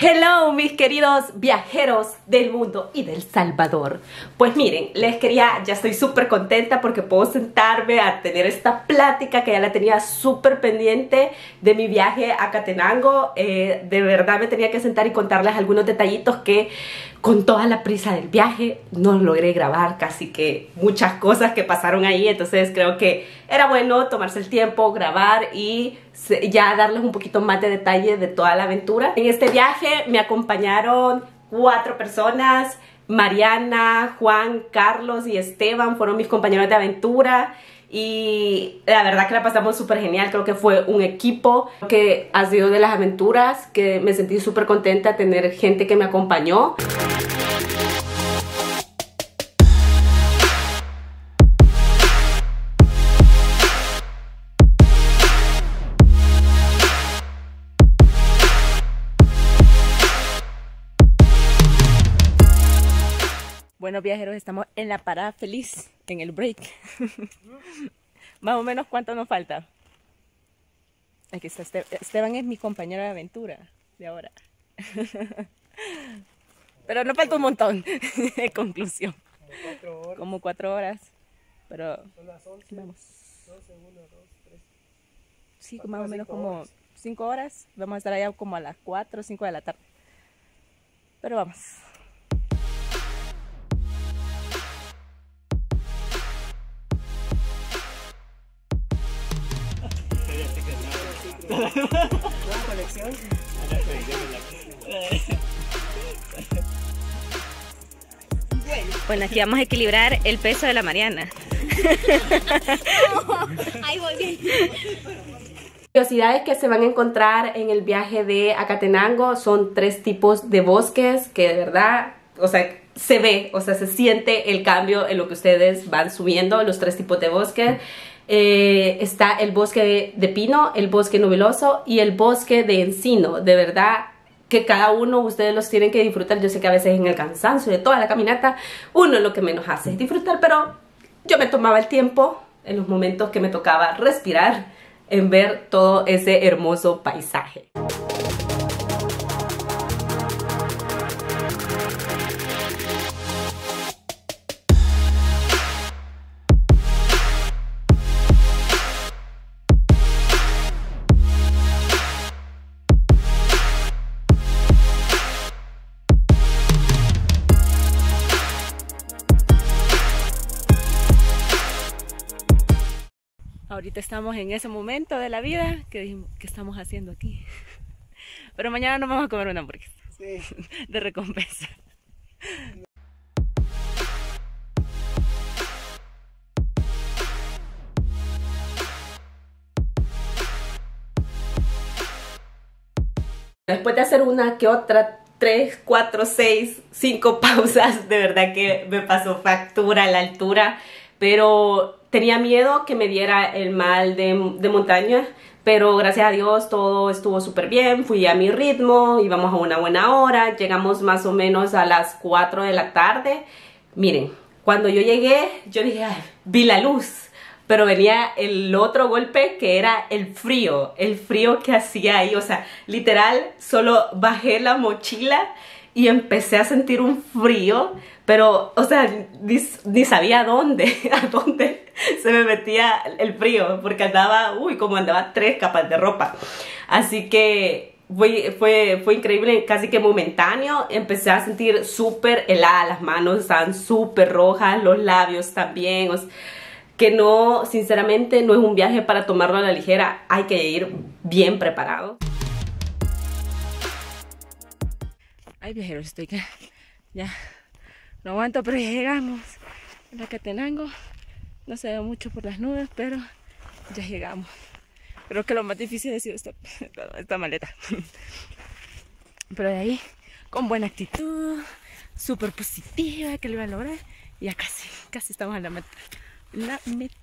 Hello, mis queridos viajeros del mundo y del Salvador. Pues miren, ya estoy súper contenta porque puedo sentarme a tener esta plática que ya la tenía súper pendiente de mi viaje a Acatenango. De verdad me tenía que sentar y contarles algunos detallitos que con toda la prisa del viaje no logré grabar, casi que muchas cosas que pasaron ahí. Entonces creo que era bueno tomarse el tiempo, grabar y ya darles un poquito más de detalle de toda la aventura. En este viaje me acompañaron 4 personas. Mariana, Juan, Carlos y Esteban fueron mis compañeros de aventura. Y la verdad que la pasamos súper genial. Creo que fue un equipo que ha sido de las aventuras que me sentí súper contenta de tener gente que me acompañó. Bueno, viajeros, estamos en la parada feliz, en el break. Más o menos, ¿cuánto nos falta? Aquí está Esteban. Esteban es mi compañero de aventura de ahora. Pero no falta un montón. En conclusión. Como 4 horas. Pero son las 11, vamos. 12, 1, 2, 3. Sí, más o menos como 5 horas. Vamos a estar allá como a las 4 o 5 de la tarde. Pero vamos. ¿Nueva colección? Bueno, aquí vamos a equilibrar el peso de la Mariana. Ahí voy bien. Curiosidades que se van a encontrar en el viaje de Acatenango son 3 tipos de bosques que de verdad, o sea, se ve, o sea, se siente el cambio en lo que ustedes van subiendo, los 3 tipos de bosques. Está el bosque de pino, el bosque nubiloso y el bosque de encino. De verdad que cada uno ustedes los tienen que disfrutar. Yo sé que a veces en el cansancio de toda la caminata uno lo que menos hace es disfrutar, pero yo me tomaba el tiempo en los momentos que me tocaba respirar en ver todo ese hermoso paisaje. Ahorita estamos en ese momento de la vida que dijimos, ¿qué estamos haciendo aquí? Pero mañana nos vamos a comer una hamburguesa, sí, de recompensa. Después de hacer una que otra, 3, 4, 6, 5 pausas, de verdad que me pasó factura a la altura, pero tenía miedo que me diera el mal de montaña, pero gracias a Dios todo estuvo súper bien, fui a mi ritmo, íbamos a una buena hora, llegamos más o menos a las 4 de la tarde. Miren, cuando yo llegué, yo dije, ay, vi la luz, pero venía el otro golpe que era el frío que hacía ahí, o sea, literal, solo bajé la mochila y empecé a sentir un frío, pero, o sea, ni sabía a dónde se me metía el frío, porque andaba, uy, como andaba 3 capas de ropa. Así que fue increíble, casi que momentáneo. Empecé a sentir súper helada, las manos estaban súper rojas, los labios también, o sea, que no, sinceramente, no es un viaje para tomarlo a la ligera, hay que ir bien preparado. Ay, viajeros, estoy que ya no aguanto, pero ya llegamos a Acatenango. No se ve mucho por las nubes, pero ya llegamos. Creo que lo más difícil ha sido esta maleta. Pero de ahí, con buena actitud, súper positiva, que lo iba a lograr. Y ya casi estamos en la meta. La meta.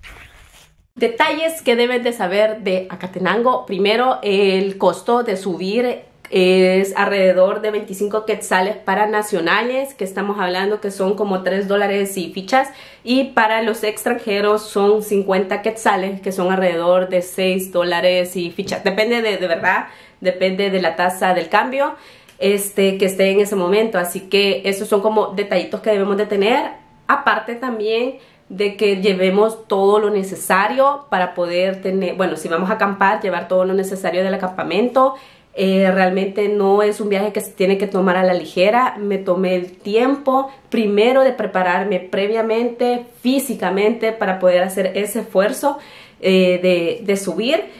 Detalles que deben de saber de Acatenango. Primero, el costo de subir es alrededor de 25 quetzales para nacionales, que estamos hablando que son como $3 y fichas, y para los extranjeros son 50 quetzales, que son alrededor de $6 y fichas. Depende de verdad, depende de la tasa del cambio que esté en ese momento. Así que esos son como detallitos que debemos de tener, aparte también de que llevemos todo lo necesario para poder tener, bueno, si vamos a acampar, llevar todo lo necesario del acampamento. Realmente no es un viaje que se tiene que tomar a la ligera. Me tomé el tiempo primero de prepararme previamente, físicamente, para poder hacer ese esfuerzo de subir.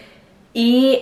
Y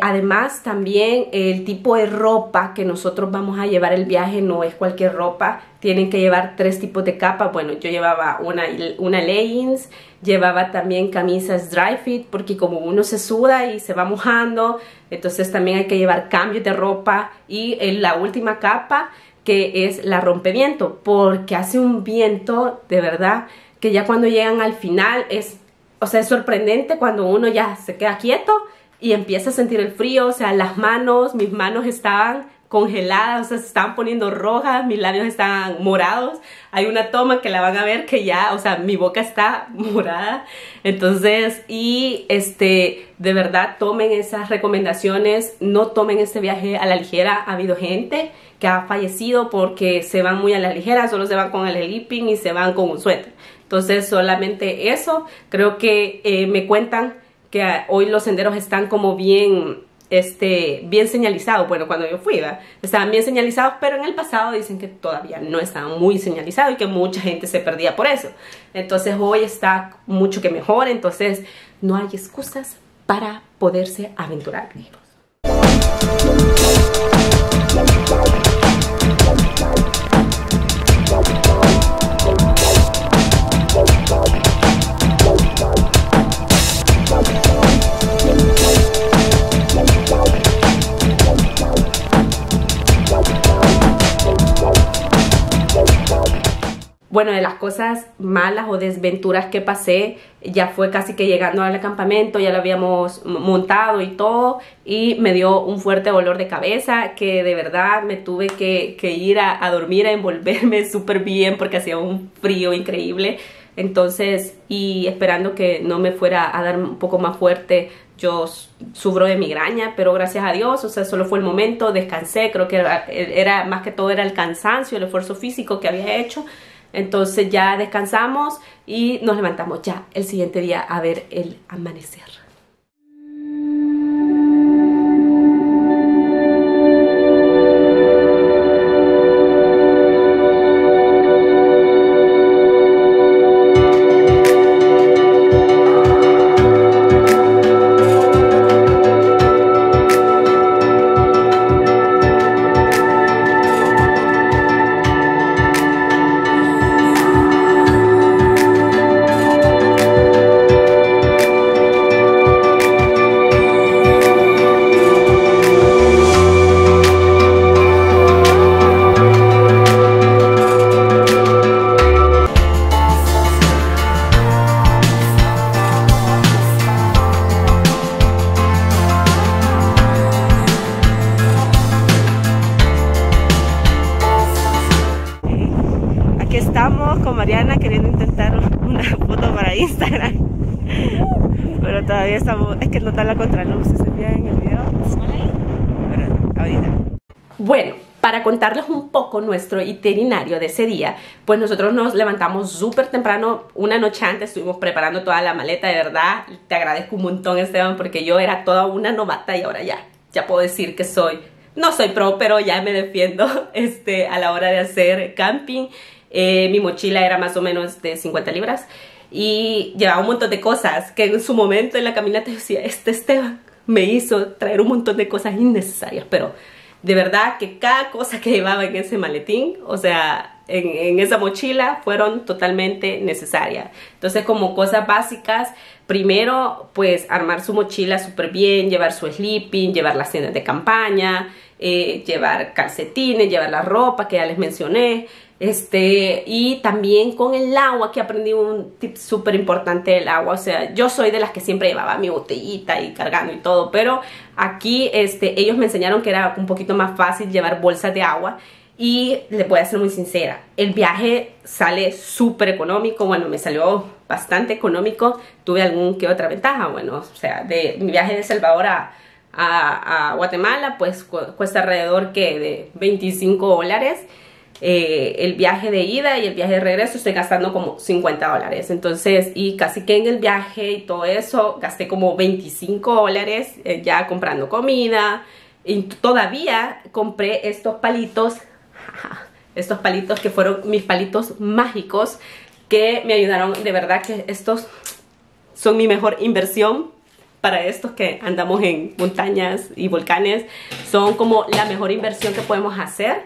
además también el tipo de ropa que nosotros vamos a llevar el viaje no es cualquier ropa. Tienen que llevar 3 tipos de capas. Bueno, yo llevaba una leggings, llevaba también camisas dry fit, porque como uno se suda y se va mojando, entonces también hay que llevar cambios de ropa. Y en la última capa, que es la rompeviento, porque hace un viento de verdad que ya cuando llegan al final es, o sea, es sorprendente cuando uno ya se queda quieto y empieza a sentir el frío. O sea, las manos, mis manos estaban congeladas, o sea, se estaban poniendo rojas, mis labios estaban morados. Hay una toma que la van a ver que ya, o sea, mi boca está morada. Entonces, y de verdad, tomen esas recomendaciones, no tomen este viaje a la ligera. Ha habido gente que ha fallecido porque se van muy a la ligera, solo se van con el sleeping y se van con un suéter. Entonces, solamente eso. Creo que me cuentan que hoy los senderos están como bien, bien señalizados. Bueno, cuando yo fui, ¿verdad? Estaban bien señalizados, pero en el pasado dicen que todavía no estaban muy señalizados y que mucha gente se perdía por eso. Entonces hoy está mucho que mejor. Entonces no hay excusas para poderse aventurar. Bueno, de las cosas malas o desventuras que pasé, ya fue casi que llegando al campamento, ya lo habíamos montado y todo, y me dio un fuerte dolor de cabeza, que de verdad me tuve que ir a dormir, a envolverme súper bien, porque hacía un frío increíble. Entonces, y esperando que no me fuera a dar un poco más fuerte, yo sufro de migraña, pero gracias a Dios, o sea, solo fue el momento, descansé. Creo que era más que todo era el cansancio, el esfuerzo físico que había hecho. Entonces ya descansamos y nos levantamos ya el siguiente día a ver el amanecer. Estamos con Mariana queriendo intentar una foto para Instagram, pero todavía estamos, es que no está la contraluz, se ve en el video, pero ahorita. Bueno, para contarles un poco nuestro itinerario de ese día, pues nosotros nos levantamos súper temprano, una noche antes estuvimos preparando toda la maleta. De verdad, te agradezco un montón, Esteban, porque yo era toda una novata y ahora ya puedo decir que no soy pro, pero ya me defiendo a la hora de hacer camping. Mi mochila era más o menos de 50 libras y llevaba un montón de cosas que en su momento en la caminata decía, Esteban me hizo traer un montón de cosas innecesarias, pero de verdad que cada cosa que llevaba en ese maletín, o sea, en esa mochila, fueron totalmente necesarias. Entonces, como cosas básicas, primero, pues armar su mochila súper bien, llevar su sleeping, llevar las tiendas de campaña, llevar calcetines, llevar la ropa que ya les mencioné, y también con el agua, que aprendí un tip súper importante del agua. O sea, yo soy de las que siempre llevaba mi botellita y cargando y todo, pero aquí ellos me enseñaron que era un poquito más fácil llevar bolsas de agua. Y les voy a ser muy sincera, el viaje sale súper económico. Bueno, me salió bastante económico. Tuve algún que otra ventaja. Bueno, o sea, de mi viaje de Salvador a Guatemala, pues cuesta alrededor que de $25. El viaje de ida y el viaje de regreso estoy gastando como $50. Entonces, y casi que en el viaje y todo eso gasté como $25 ya comprando comida. Y todavía compré estos palitos. Estos palitos que fueron mis palitos mágicos, que me ayudaron. De verdad que estos son mi mejor inversión. Para estos que andamos en montañas y volcanes, son como la mejor inversión que podemos hacer,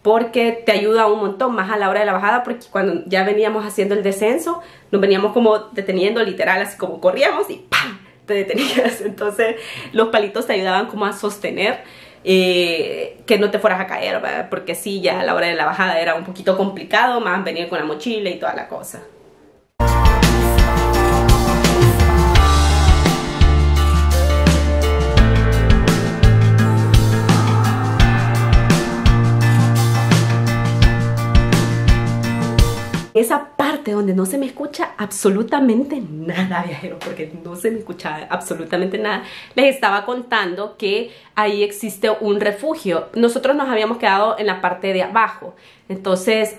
porque te ayuda un montón más a la hora de la bajada. Porque cuando ya veníamos haciendo el descenso, nos veníamos como deteniendo, literal, así como corríamos y ¡pam! Te detenías. Entonces los palitos te ayudaban como a sostener, que no te fueras a caer, ¿verdad? Porque sí, ya a la hora de la bajada era un poquito complicado, más venir con la mochila y toda la cosa. Esa parte donde no se me escucha absolutamente nada, viajero, porque no se me escuchaba absolutamente nada, les estaba contando que ahí existe un refugio. Nosotros nos habíamos quedado en la parte de abajo, entonces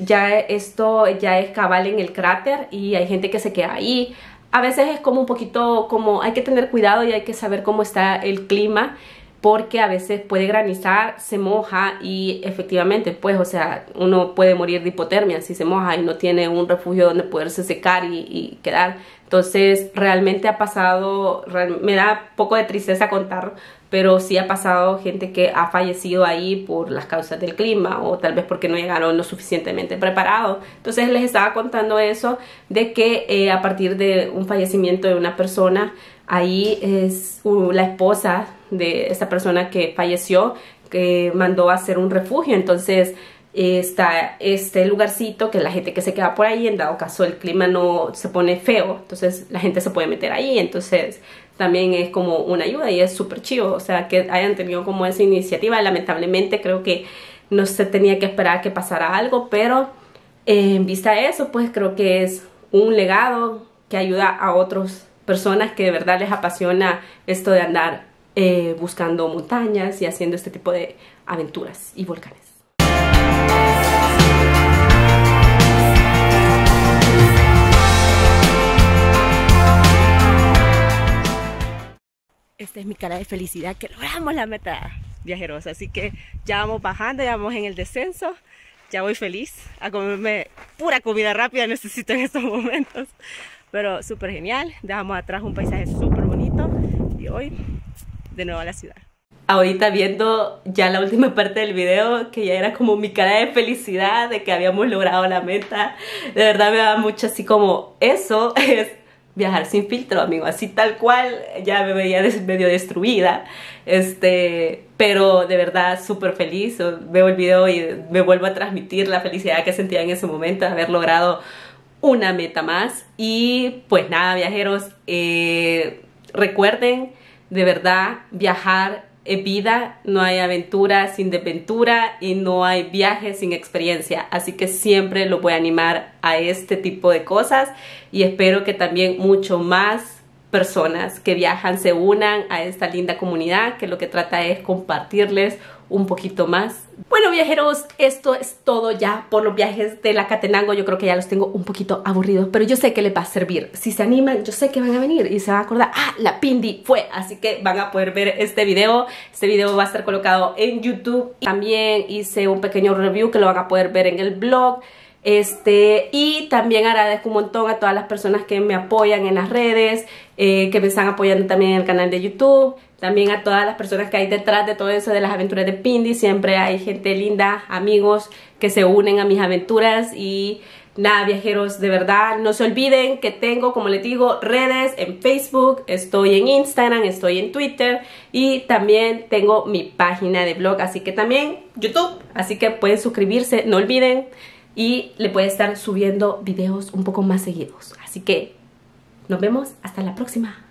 ya esto ya es cabal en el cráter, y hay gente que se queda ahí. A veces es como un poquito como hay que tener cuidado y hay que saber cómo está el clima, porque a veces puede granizar, se moja y efectivamente, pues, o sea, uno puede morir de hipotermia si se moja y no tiene un refugio donde poderse secar y quedar. Entonces, realmente ha pasado, me da un poco de tristeza contar, pero sí ha pasado gente que ha fallecido ahí por las causas del clima, o tal vez porque no llegaron lo suficientemente preparados. Entonces, les estaba contando eso, de que a partir de un fallecimiento de una persona, ahí es la esposa de esa persona que falleció, que mandó a hacer un refugio. Entonces está este lugarcito que la gente que se queda por ahí, en dado caso el clima no se pone feo, entonces la gente se puede meter ahí. Entonces también es como una ayuda y es súper chido, o sea, que hayan tenido como esa iniciativa. Lamentablemente creo que no se tenía que esperar que pasara algo, pero en vista de eso, pues creo que es un legado que ayuda a otros personas que de verdad les apasiona esto de andar buscando montañas y haciendo este tipo de aventuras y volcanes. Esta es mi cara de felicidad, que logramos la meta, viajeros. Así que ya vamos bajando, ya vamos en el descenso. Ya voy feliz a comerme pura comida rápida, necesito en estos momentos. Pero súper genial, dejamos atrás un paisaje súper bonito y hoy de nuevo a la ciudad. Ahorita viendo ya la última parte del video, que ya era como mi cara de felicidad de que habíamos logrado la meta. De verdad me da mucho así como, eso es viajar sin filtro, amigo, así tal cual. Ya me veía medio destruida, pero de verdad súper feliz. Veo el video y me vuelvo a transmitir la felicidad que sentía en ese momento de haber logrado una meta más. Y pues nada, viajeros, recuerden, de verdad, viajar es vida. No hay aventura sin desventura y no hay viaje sin experiencia. Así que siempre los voy a animar a este tipo de cosas, y espero que también mucho más personas que viajan se unan a esta linda comunidad, que lo que trata es compartirles un poquito más. Bueno, viajeros, esto es todo ya por los viajes de la Acatenango. Yo creo que ya los tengo un poquito aburridos, pero yo sé que les va a servir. Si se animan, yo sé que van a venir y se van a acordar, ah, la Pindy fue. Así que van a poder ver este video. Este video va a estar colocado en YouTube. También hice un pequeño review que lo van a poder ver en el blog. Y también agradezco un montón a todas las personas que me apoyan en las redes, que me están apoyando también en el canal de YouTube. También a todas las personas que hay detrás de todo eso de las aventuras de Pindy. Siempre hay gente linda, amigos que se unen a mis aventuras y Nada, viajeros, de verdad, no se olviden que tengo, como les digo, redes en Facebook, estoy en Instagram, estoy en Twitter y también tengo mi página de blog, así que también YouTube, así que pueden suscribirse, no olviden, y le puede estar subiendo videos un poco más seguidos. Así que nos vemos hasta la próxima.